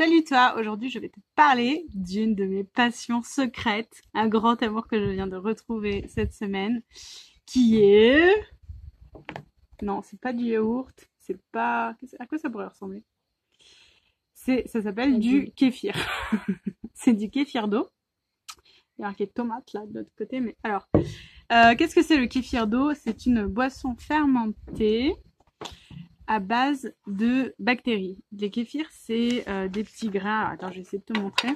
Salut toi, aujourd'hui je vais te parler d'une de mes passions secrètes, un grand amour que je viens de retrouver cette semaine, qui est... Non, c'est pas du yaourt, c'est pas... À quoi ça pourrait ressembler? Ça s'appelle du kéfir. C'est du kéfir d'eau. Il y a marqué tomate là de l'autre côté, mais alors... qu'est-ce que c'est le kéfir d'eau? C'est une boisson fermentée à base de bactéries. Les kéfirs, c'est des petits grains. Attends, je vais essayer de te montrer.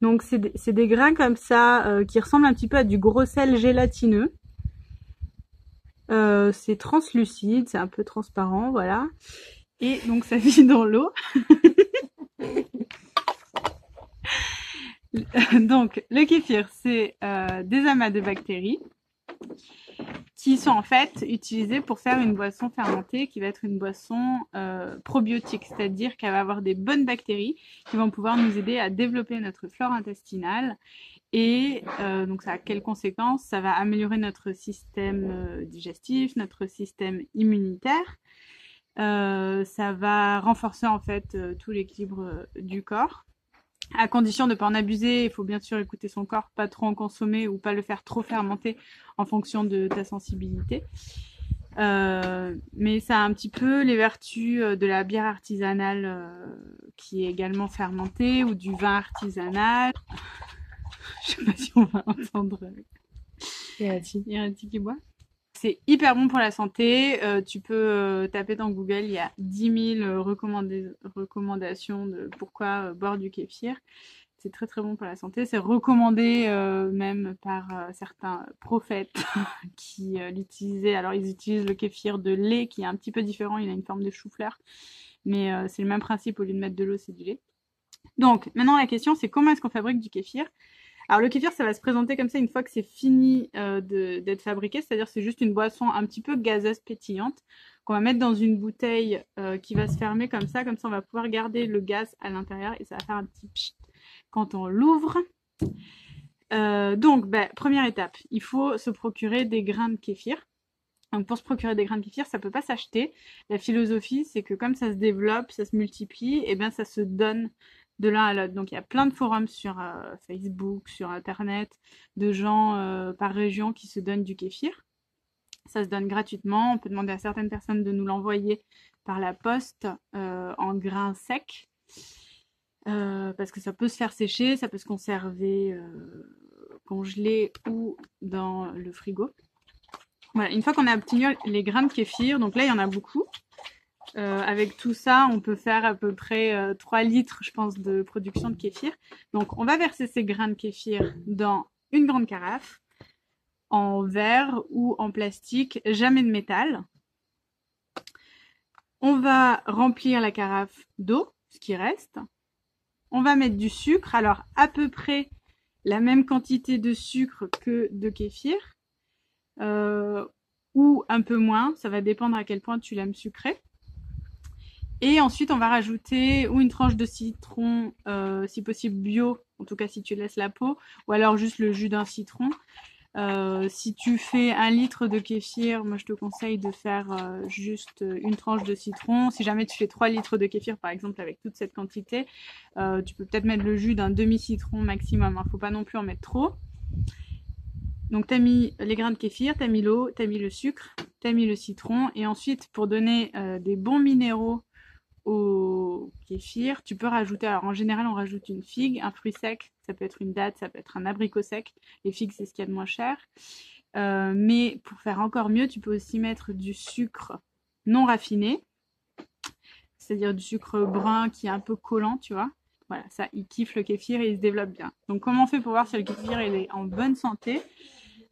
Donc, c'est des grains comme ça qui ressemblent un petit peu à du gros sel gélatineux. C'est translucide, c'est un peu transparent, voilà. Et donc, ça vit dans l'eau. Donc, le kéfir, c'est des amas de bactéries qui sont en fait utilisés pour faire une boisson fermentée qui va être une boisson probiotique, c'est-à-dire qu'elle va avoir des bonnes bactéries qui vont pouvoir nous aider à développer notre flore intestinale et donc ça a quelles conséquences? Ça va améliorer notre système digestif, notre système immunitaire, ça va renforcer en fait tout l'équilibre du corps. À condition de ne pas en abuser, il faut bien sûr écouter son corps, pas trop en consommer ou pas le faire trop fermenter en fonction de ta sensibilité. Mais ça a un petit peu les vertus de la bière artisanale qui est également fermentée ou du vin artisanal. Je sais pas si on va entendre. Il y a un petit qui boit. C'est hyper bon pour la santé, tu peux taper dans Google, il y a 10 000 recommandations de pourquoi boire du kéfir. C'est très très bon pour la santé, c'est recommandé même par certains prophètes qui l'utilisaient. Alors ils utilisent le kéfir de lait qui est un petit peu différent, il a une forme de chou-fleur, mais c'est le même principe, au lieu de mettre de l'eau, c'est du lait. Donc maintenant la question c'est comment est-ce qu'on fabrique du kéfir? Alors le kéfir, ça va se présenter comme ça une fois que c'est fini d'être fabriqué, c'est-à-dire c'est juste une boisson un petit peu gazeuse, pétillante, qu'on va mettre dans une bouteille qui va se fermer comme ça on va pouvoir garder le gaz à l'intérieur et ça va faire un petit pchit quand on l'ouvre. Donc, première étape, il faut se procurer des grains de kéfir. Donc pour se procurer des grains de kéfir, ça ne peut pas s'acheter. La philosophie, c'est que comme ça se développe, ça se multiplie, et bien ça se donne de l'un à l'autre. Donc il y a plein de forums sur Facebook, sur internet, de gens par région qui se donnent du kéfir. Ça se donne gratuitement, on peut demander à certaines personnes de nous l'envoyer par la poste en grains secs, parce que ça peut se faire sécher, ça peut se conserver congelé ou dans le frigo. Voilà, une fois qu'on a obtenu les grains de kéfir, donc là il y en a beaucoup. Avec tout ça, on peut faire à peu près 3 litres, je pense, de production de kéfir. Donc, on va verser ces grains de kéfir dans une grande carafe, en verre ou en plastique, jamais de métal. On va remplir la carafe d'eau, ce qui reste. On va mettre du sucre, alors à peu près la même quantité de sucre que de kéfir, ou un peu moins, ça va dépendre à quel point tu l'aimes sucré. Et ensuite, on va rajouter ou une tranche de citron, si possible bio, en tout cas si tu laisses la peau, ou alors juste le jus d'un citron. Si tu fais 1 litre de kéfir, moi je te conseille de faire juste une tranche de citron. Si jamais tu fais 3 litres de kéfir, par exemple, avec toute cette quantité, tu peux peut-être mettre le jus d'un demi-citron maximum. Il ne faut pas non plus en mettre trop. Donc tu as mis les grains de kéfir, tu as mis l'eau, tu as mis le sucre, tu as mis le citron. Et ensuite, pour donner des bons minéraux au kéfir, tu peux rajouter, alors en général on rajoute une figue, un fruit sec, ça peut être une date, ça peut être un abricot sec, les figues c'est ce qu'il y a de moins cher, mais pour faire encore mieux tu peux aussi mettre du sucre non raffiné, c'est-à-dire du sucre brun qui est un peu collant, tu vois, voilà, ça il kiffe le kéfir et il se développe bien. Donc comment on fait pour voir si le kéfir il est en bonne santé?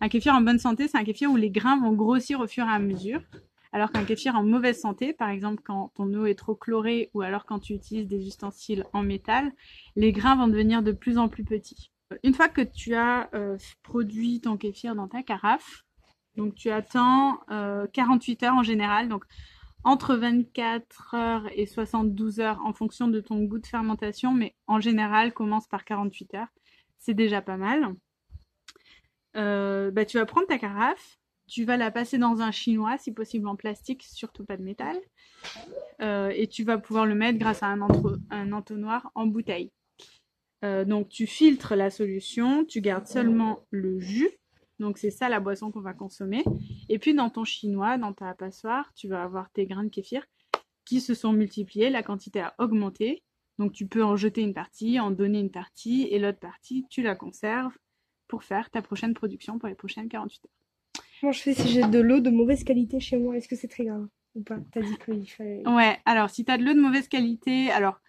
Un kéfir en bonne santé, c'est un kéfir où les grains vont grossir au fur et à mesure. Alors qu'un kéfir en mauvaise santé, par exemple quand ton eau est trop chlorée ou alors quand tu utilises des ustensiles en métal, les grains vont devenir de plus en plus petits. Une fois que tu as produit ton kéfir dans ta carafe, donc tu attends 48 heures en général, donc entre 24 heures et 72 heures en fonction de ton goût de fermentation, mais en général commence par 48 heures, c'est déjà pas mal. Tu vas prendre ta carafe, tu vas la passer dans un chinois, si possible en plastique, surtout pas de métal, et tu vas pouvoir le mettre grâce à un entonnoir en bouteille. Donc tu filtres la solution, tu gardes seulement le jus, donc c'est ça la boisson qu'on va consommer, et puis dans ton chinois, dans ta passoire, tu vas avoir tes grains de kéfir qui se sont multipliés, la quantité a augmenté, donc tu peux en jeter une partie, en donner une partie, et l'autre partie tu la conserves pour faire ta prochaine production pour les prochaines 48 heures. Comment je fais si j'ai de l'eau de mauvaise qualité chez moi? Est-ce que c'est très grave ou pas? T'as dit qu'il fallait... Ouais, alors si t'as de l'eau de mauvaise qualité, alors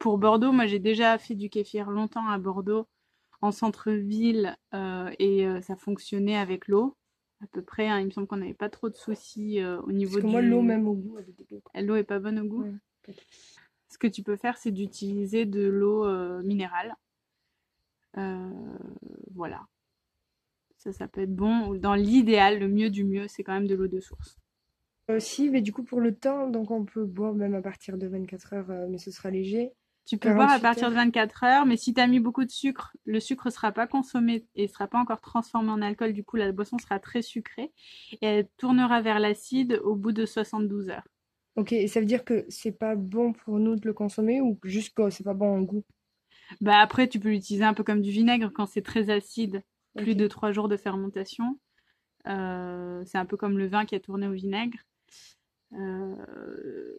pour Bordeaux, moi j'ai déjà fait du kéfir longtemps à Bordeaux, en centre-ville, et ça fonctionnait avec l'eau, à peu près, hein, il me semble qu'on n'avait pas trop de soucis au niveau du... Parce que moi l'eau même au goût... L'eau est pas bonne au goût, ouais. Ce que tu peux faire, c'est d'utiliser de l'eau minérale. Voilà. Ça peut être bon. Dans l'idéal, le mieux du mieux, c'est quand même de l'eau de source. Aussi, mais du coup, pour le temps, donc on peut boire même à partir de 24 heures, mais ce sera léger. Tu peux boire à partir de 24 heures, mais si tu as mis beaucoup de sucre, le sucre ne sera pas consommé et ne sera pas encore transformé en alcool. Du coup, la boisson sera très sucrée et elle tournera vers l'acide au bout de 72 heures. Ok, et ça veut dire que c'est pas bon pour nous de le consommer ou juste que c'est pas bon en goût? Bah après, tu peux l'utiliser un peu comme du vinaigre quand c'est très acide. Plus de 3 jours de fermentation. C'est un peu comme le vin qui a tourné au vinaigre.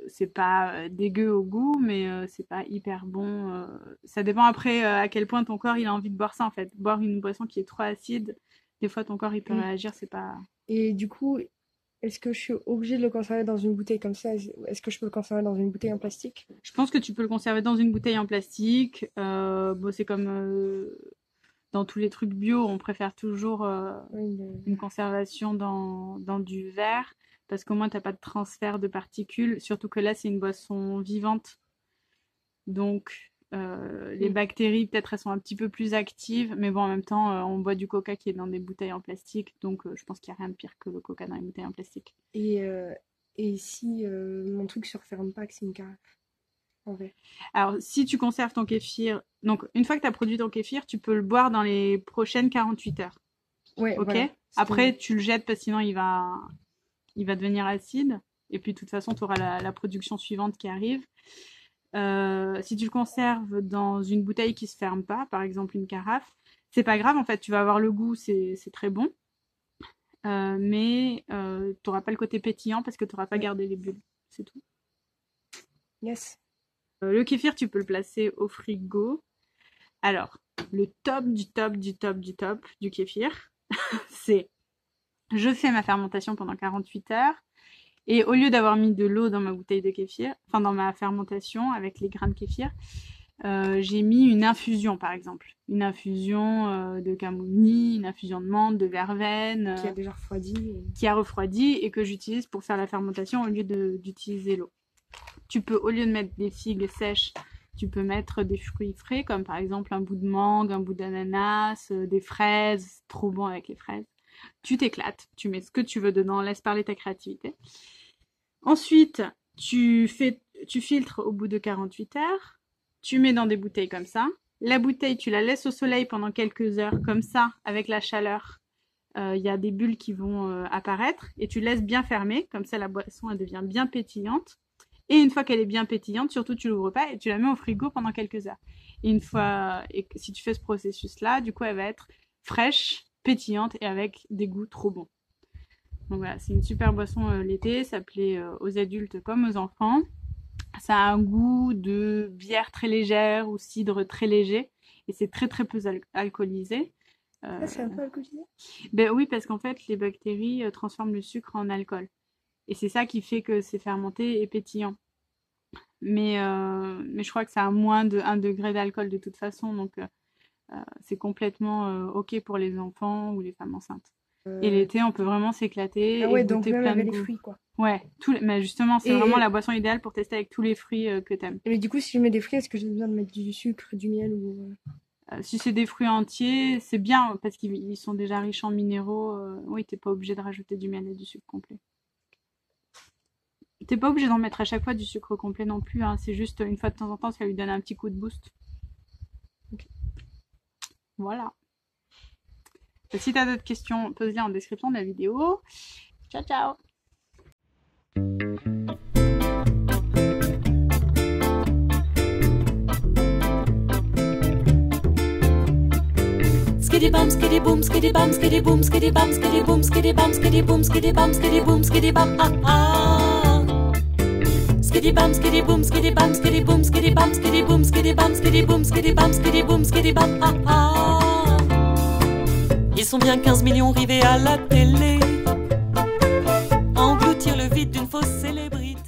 C'est pas dégueu au goût, mais c'est pas hyper bon. Ça dépend après à quel point ton corps il a envie de boire ça en fait. Boire une boisson qui est trop acide, des fois ton corps il peut réagir, c'est pas... Et du coup, est-ce que je suis obligée de le conserver dans une bouteille comme ça? Est-ce que je peux le conserver dans une bouteille en plastique? Je pense que tu peux le conserver dans une bouteille en plastique. Bon, c'est comme... Dans tous les trucs bio, on préfère toujours une conservation dans du verre parce qu'au moins, tu n'as pas de transfert de particules. Surtout que là, c'est une boisson vivante. Donc, les bactéries, peut-être, elles sont un petit peu plus actives. Mais bon, en même temps, on boit du coca qui est dans des bouteilles en plastique. Donc, je pense qu'il n'y a rien de pire que le coca dans les bouteilles en plastique. Et si mon truc ne se referme pas, que c'est une carafe? Alors, si tu conserves ton kéfir, donc une fois que tu as produit ton kéfir, tu peux le boire dans les prochaines 48 heures. Ouais, ok. Voilà, après, tu le jettes parce que sinon il va devenir acide. Et puis, de toute façon, tu auras la production suivante qui arrive. Si tu le conserves dans une bouteille qui se ferme pas, par exemple une carafe, c'est pas grave en fait, tu vas avoir le goût, c'est très bon. Mais tu n'auras pas le côté pétillant parce que tu n'auras pas gardé les bulles. C'est tout. Yes. Le kéfir, tu peux le placer au frigo. Alors, le top du top du top du top du kéfir, c'est je fais ma fermentation pendant 48 heures et au lieu d'avoir mis de l'eau dans ma bouteille de kéfir, enfin dans ma fermentation avec les grains de kéfir, j'ai mis une infusion par exemple. Une infusion de camomille, une infusion de menthe, de verveine. Qui a déjà refroidi. Qui a refroidi et que j'utilise pour faire la fermentation au lieu d'utiliser l'eau. Tu peux, au lieu de mettre des figues sèches, tu peux mettre des fruits frais, comme par exemple un bout de mangue, un bout d'ananas, des fraises, trop bon avec les fraises. Tu t'éclates, tu mets ce que tu veux dedans, laisse parler ta créativité. Ensuite, tu filtres au bout de 48 heures, tu mets dans des bouteilles comme ça. La bouteille, tu la laisses au soleil pendant quelques heures, comme ça, avec la chaleur. Il y a des bulles qui vont apparaître et tu laisses bien fermer, comme ça la boisson elle devient bien pétillante. Et une fois qu'elle est bien pétillante, surtout tu l'ouvres pas et tu la mets au frigo pendant quelques heures. Et une fois, si tu fais ce processus-là, du coup elle va être fraîche, pétillante et avec des goûts trop bons. Donc voilà, c'est une super boisson l'été, ça plaît aux adultes comme aux enfants. Ça a un goût de bière très légère ou cidre très léger et c'est très très peu alcoolisé. Ah, c'est un peu alcoolisé? Ben oui, parce qu'en fait les bactéries transforment le sucre en alcool. Et c'est ça qui fait que c'est fermenté et pétillant. Mais je crois que ça a moins de 1 degré d'alcool de toute façon. Donc, c'est complètement OK pour les enfants ou les femmes enceintes. Et l'été, on peut vraiment s'éclater et goûter donc même plein de goûts. Les fruits, quoi. Ouais, mais justement, c'est vraiment la boisson idéale pour tester avec tous les fruits que t'aimes. Mais du coup, si je mets des fruits, est-ce que j'ai besoin de mettre du sucre, du miel ou... Si c'est des fruits entiers, c'est bien parce qu'ils sont déjà riches en minéraux. Oui, t'es pas obligé de rajouter du miel et du sucre complet. T'es pas obligé d'en mettre à chaque fois du sucre complet non plus, hein. C'est juste une fois de temps en temps, ça lui donne un petit coup de boost. Okay. Voilà. Si tu as d'autres questions, pose-les en description de la vidéo. Ciao, ciao! Skiddy bum, skiddy boom, skiddy bum, skiddy boom, skiddy bum, skiddy boom, skiddy bum, skiddy boom, skiddy bum, skiddy boom, skiddy bum, ah ah. Skiddy bum, skiddy boom, skiddy bum, skiddy boom, skiddy bum, skiddy boom, skiddy bum, skiddy boom, skiddy bum, skiddy boom, skiddy bum, ah ah. Ils sont bien 15 millions rivés à la télé, engloutir le vide d'une fausse célébrité.